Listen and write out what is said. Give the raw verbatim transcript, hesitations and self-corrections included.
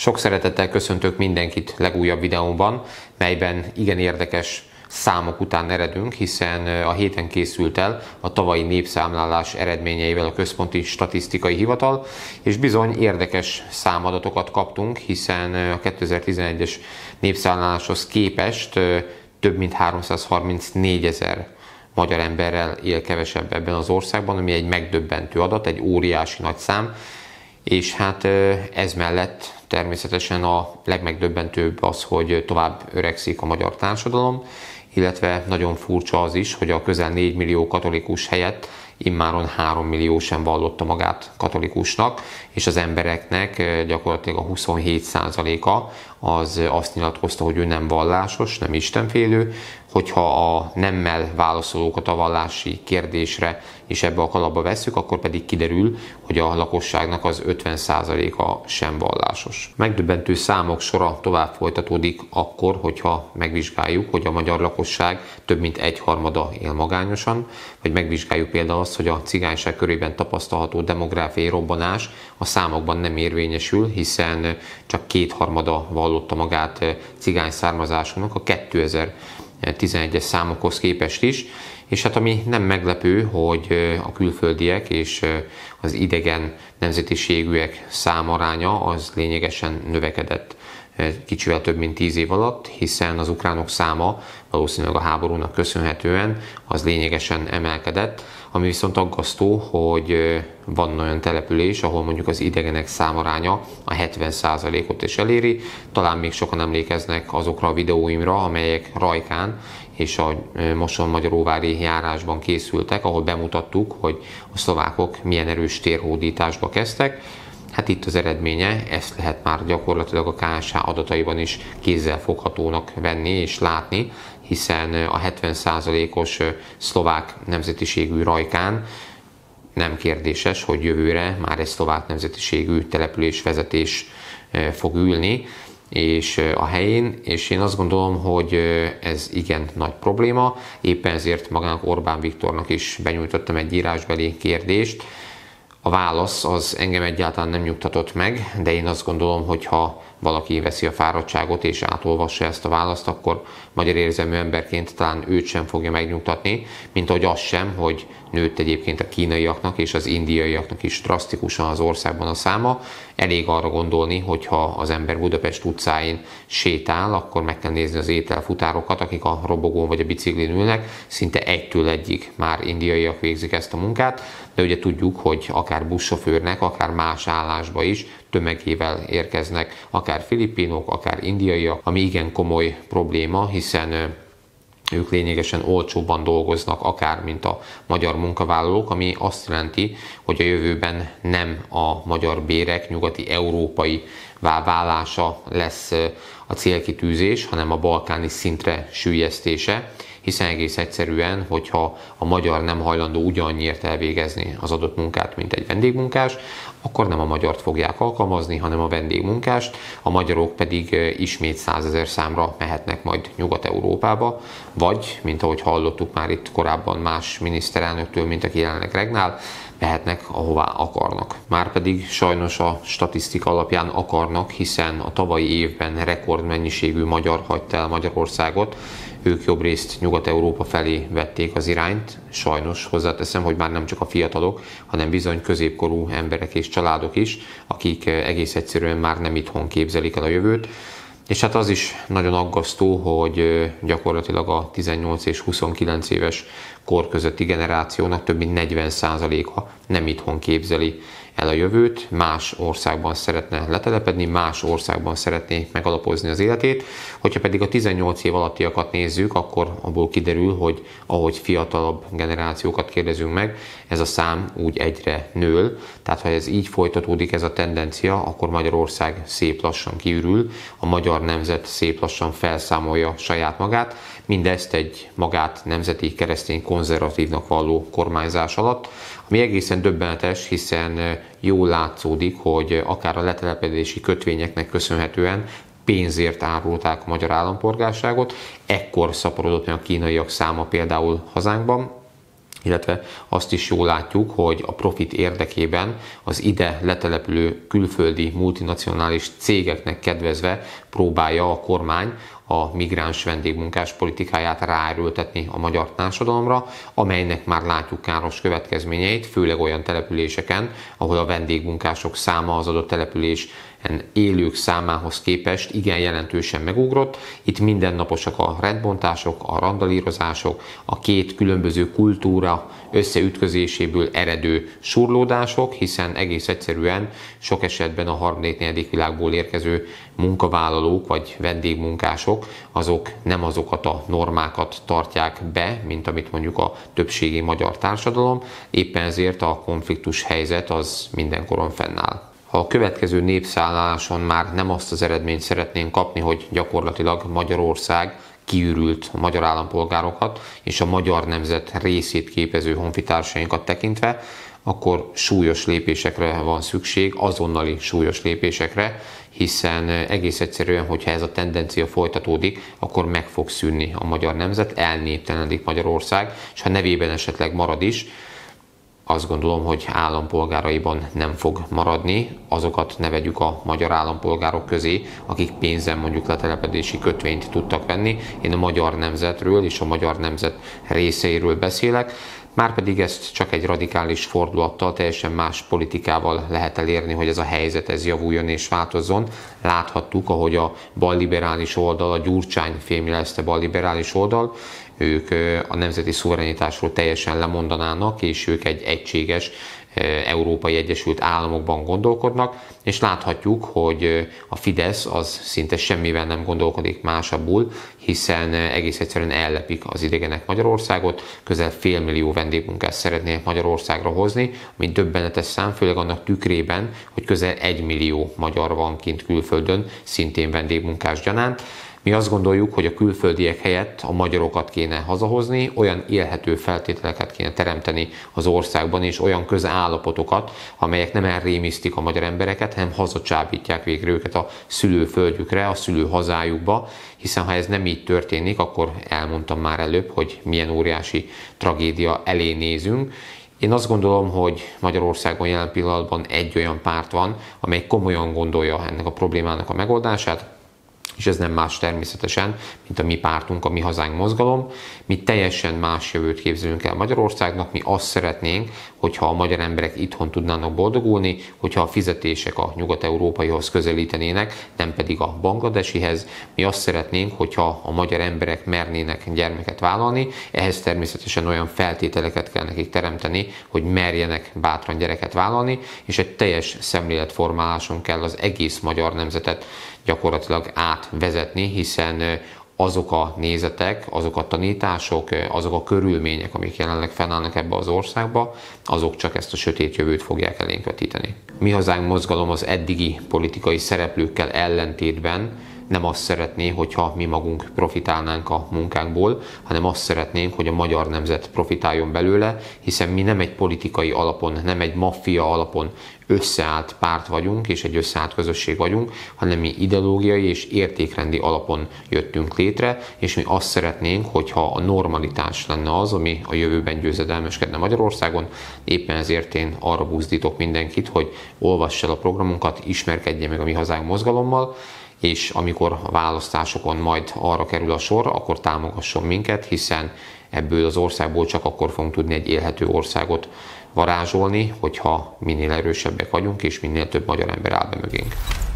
Sok szeretettel köszöntök mindenkit legújabb videómban, melyben igen érdekes számok után eredünk, hiszen a héten készült el a tavalyi népszámlálás eredményeivel a Központi Statisztikai Hivatal, és bizony érdekes számadatokat kaptunk, hiszen a kétezer-tizenegyes népszámláláshoz képest több mint háromszázharmincnégyezer magyar emberrel él kevesebb ebben az országban, ami egy megdöbbentő adat, egy óriási nagy szám, és hát ez mellett természetesen a legmegdöbbentőbb az, hogy tovább öregszik a magyar társadalom, illetve nagyon furcsa az is, hogy a közel négymillió katolikus helyett immáron hárommillió sem vallotta magát katolikusnak, és az embereknek gyakorlatilag a huszonhét százaléka az azt nyilatkozta, hogy ő nem vallásos, nem istenfélő. Hogyha a nemmel válaszolókat a vallási kérdésre is ebbe a kalapba vesszük, akkor pedig kiderül, hogy a lakosságnak az ötven százaléka sem vallásos. Megdöbbentő számok sora tovább folytatódik akkor, hogyha megvizsgáljuk, hogy a magyar lakosság több mint egyharmada él magányosan, vagy megvizsgáljuk például azt, hogy a cigányság körében tapasztalható demográfiai robbanás a számokban nem érvényesül, hiszen csak kétharmada vallotta magát cigány származásúnak a kétezer-tizenegyes számokhoz képest is, és hát ami nem meglepő, hogy a külföldiek és az idegen nemzetiségűek számaránya az lényegesen növekedett kicsivel több mint tíz év alatt, hiszen az ukránok száma valószínűleg a háborúnak köszönhetően az lényegesen emelkedett, ami viszont aggasztó, hogy van olyan település, ahol mondjuk az idegenek számaránya a hetven százalékot is eléri. Talán még sokan emlékeznek azokra a videóimra, amelyek Rajkán és a Moson-Magyaróvári járásban készültek, ahol bemutattuk, hogy a szlovákok milyen erős térhódításba kezdtek. Hát itt az eredménye, ezt lehet már gyakorlatilag a ká es há adataiban is kézzelfoghatónak venni és látni, hiszen a hetven százalékos szlovák nemzetiségű Rajkán nem kérdéses, hogy jövőre már egy szlovák nemzetiségű településvezetés fog ülni és a helyén, és én azt gondolom, hogy ez igen nagy probléma. Éppen ezért magának Orbán Viktornak is benyújtottam egy írásbeli kérdést. A válasz az engem egyáltalán nem nyugtatott meg, de én azt gondolom, hogy ha valaki veszi a fáradtságot és átolvassa ezt a választ, akkor magyar érzelmű emberként talán őt sem fogja megnyugtatni, mint ahogy az sem, hogy nőtt egyébként a kínaiaknak és az indiaiaknak is drasztikusan az országban a száma. Elég arra gondolni, hogy ha az ember Budapest utcáin sétál, akkor meg kell nézni az ételfutárokat, akik a robogón vagy a biciklin ülnek, szinte egytől egyig már indiaiak végzik ezt a munkát, de ugye tudjuk, hogy akár buszsofőrnek, akár más állásba is tömegével érkeznek, akár filipinok, akár indiaiak, ami igen komoly probléma, hiszen ők lényegesen olcsóbban dolgoznak, akár mint a magyar munkavállalók, ami azt jelenti, hogy a jövőben nem a magyar bérek nyugati európai válása lesz a célkitűzés, hanem a balkáni szintre süllyesztése, hiszen egész egyszerűen, hogyha a magyar nem hajlandó ugyannyiért elvégezni az adott munkát, mint egy vendégmunkás, akkor nem a magyart fogják alkalmazni, hanem a vendégmunkást, a magyarok pedig ismét százezer számra mehetnek majd Nyugat-Európába, vagy, mint ahogy hallottuk már itt korábban más miniszterelnöktől, mint aki jelenleg regnál, mehetnek ahová akarnak. Márpedig sajnos a statisztika alapján akarnak, hiszen a tavalyi évben rekordmennyiségű magyar hagyta el Magyarországot, ők jobb részt Nyugat-Európa felé vették az irányt. Sajnos hozzáteszem, hogy már nem csak a fiatalok, hanem bizony középkorú emberek és családok is, akik egész egyszerűen már nem itthon képzelik el a jövőt. És hát az is nagyon aggasztó, hogy gyakorlatilag a tizennyolc és huszonkilenc éves kor közötti generációnak több mint negyven százaléka nem itthon képzeli el a jövőt, más országban szeretne letelepedni, más országban szeretné megalapozni az életét. Hogyha pedig a tizennyolc év alattiakat nézzük, akkor abból kiderül, hogy ahogy fiatalabb generációkat kérdezünk meg, ez a szám úgy egyre nő. Tehát ha ez így folytatódik, ez a tendencia, akkor Magyarország szép lassan kiürül, a magyar nemzet szép lassan felszámolja saját magát, mindezt egy magát nemzeti keresztény konzervatívnak valló kormányzás alatt, ami egészen döbbenetes, hiszen jól látszódik, hogy akár a letelepedési kötvényeknek köszönhetően pénzért árulták a magyar állampolgárságot, ekkor szaporodott meg a kínaiak száma például hazánkban, illetve azt is jól látjuk, hogy a profit érdekében az ide letelepülő külföldi multinacionális cégeknek kedvezve próbálja a kormány a migráns vendégmunkás politikáját ráerőltetni a magyar társadalomra, amelynek már látjuk káros következményeit, főleg olyan településeken, ahol a vendégmunkások száma az adott településen élők számához képest igen jelentősen megugrott. Itt mindennaposak a rendbontások, a randalírozások, a két különböző kultúra összeütközéséből eredő surlódások, hiszen egész egyszerűen sok esetben a harmadik-negyedik világból érkező munkavállalók vagy vendégmunkások azok nem azokat a normákat tartják be, mint amit mondjuk a többségi magyar társadalom, éppen ezért a konfliktus helyzet az mindenkoron fennáll. Ha a következő népszálláson már nem azt az eredményt szeretnénk kapni, hogy gyakorlatilag Magyarország kiürült a magyar állampolgárokat és a magyar nemzet részét képező honfitársainkat tekintve, akkor súlyos lépésekre van szükség, azonnali súlyos lépésekre, hiszen egész egyszerűen, hogyha ez a tendencia folytatódik, akkor meg fog szűnni a magyar nemzet, elnéptelenedik Magyarország, és ha nevében esetleg marad is, azt gondolom, hogy állampolgáraiban nem fog maradni, azokat ne vegyük a magyar állampolgárok közé, akik pénzen mondjuk letelepedési kötvényt tudtak venni. Én a magyar nemzetről és a magyar nemzet részeiről beszélek, márpedig ezt csak egy radikális fordulattal, teljesen más politikával lehet elérni, hogy ez a helyzet ez javuljon és változzon. Láthattuk, ahogy a balliberális oldal, a Gyurcsány fémjelezte balliberális oldal, ők a nemzeti szuverenitásról teljesen lemondanának, és ők egy egységes Európai Egyesült Államokban gondolkodnak, és láthatjuk, hogy a Fidesz az szinte semmivel nem gondolkodik másabbul, hiszen egész egyszerűen ellepik az idegenek Magyarországot, közel félmillió vendégmunkás szeretnének Magyarországra hozni, ami döbbenetes szám, főleg annak tükrében, hogy közel egymillió magyar van kint külföldön, szintén vendégmunkás gyanánt. Mi azt gondoljuk, hogy a külföldiek helyett a magyarokat kéne hazahozni, olyan élhető feltételeket kéne teremteni az országban, és olyan közállapotokat, amelyek nem elrémisztik a magyar embereket, hanem hazacsábítják végre őket a szülőföldjükre, a szülőhazájukba, hiszen ha ez nem így történik, akkor elmondtam már előbb, hogy milyen óriási tragédia elé nézünk. Én azt gondolom, hogy Magyarországon jelen pillanatban egy olyan párt van, amely komolyan gondolja ennek a problémának a megoldását, és ez nem más természetesen, mint a mi pártunk, a Mi Hazánk Mozgalom. Mi teljesen más jövőt képzelünk el Magyarországnak, mi azt szeretnénk, hogyha a magyar emberek itthon tudnának boldogulni, hogyha a fizetések a nyugat-európaihoz közelítenének, nem pedig a bangladesihez. Mi azt szeretnénk, hogyha a magyar emberek mernének gyermeket vállalni, ehhez természetesen olyan feltételeket kell nekik teremteni, hogy merjenek bátran gyereket vállalni, és egy teljes szemléletformáláson kell az egész magyar nemzetet gyakorlatilag átvezetni, hiszen azok a nézetek, azok a tanítások, azok a körülmények, amik jelenleg fennállnak ebbe az országba, azok csak ezt a sötét jövőt fogják elénk vetíteni. Mi Hazánk Mozgalom az eddigi politikai szereplőkkel ellentétben nem azt szeretné, hogyha mi magunk profitálnánk a munkánkból, hanem azt szeretnénk, hogy a magyar nemzet profitáljon belőle, hiszen mi nem egy politikai alapon, nem egy maffia alapon összeállt párt vagyunk, és egy összeállt közösség vagyunk, hanem mi ideológiai és értékrendi alapon jöttünk létre, és mi azt szeretnénk, hogyha a normalitás lenne az, ami a jövőben győzedelmeskedne Magyarországon. Éppen ezért én arra buzdítok mindenkit, hogy olvass el a programunkat, ismerkedje meg a Mi Hazánk Mozgalommal, és amikor a választásokon majd arra kerül a sor, akkor támogasson minket, hiszen ebből az országból csak akkor fogunk tudni egy élhető országot varázsolni, hogyha minél erősebbek vagyunk, és minél több magyar ember áll be mögénk.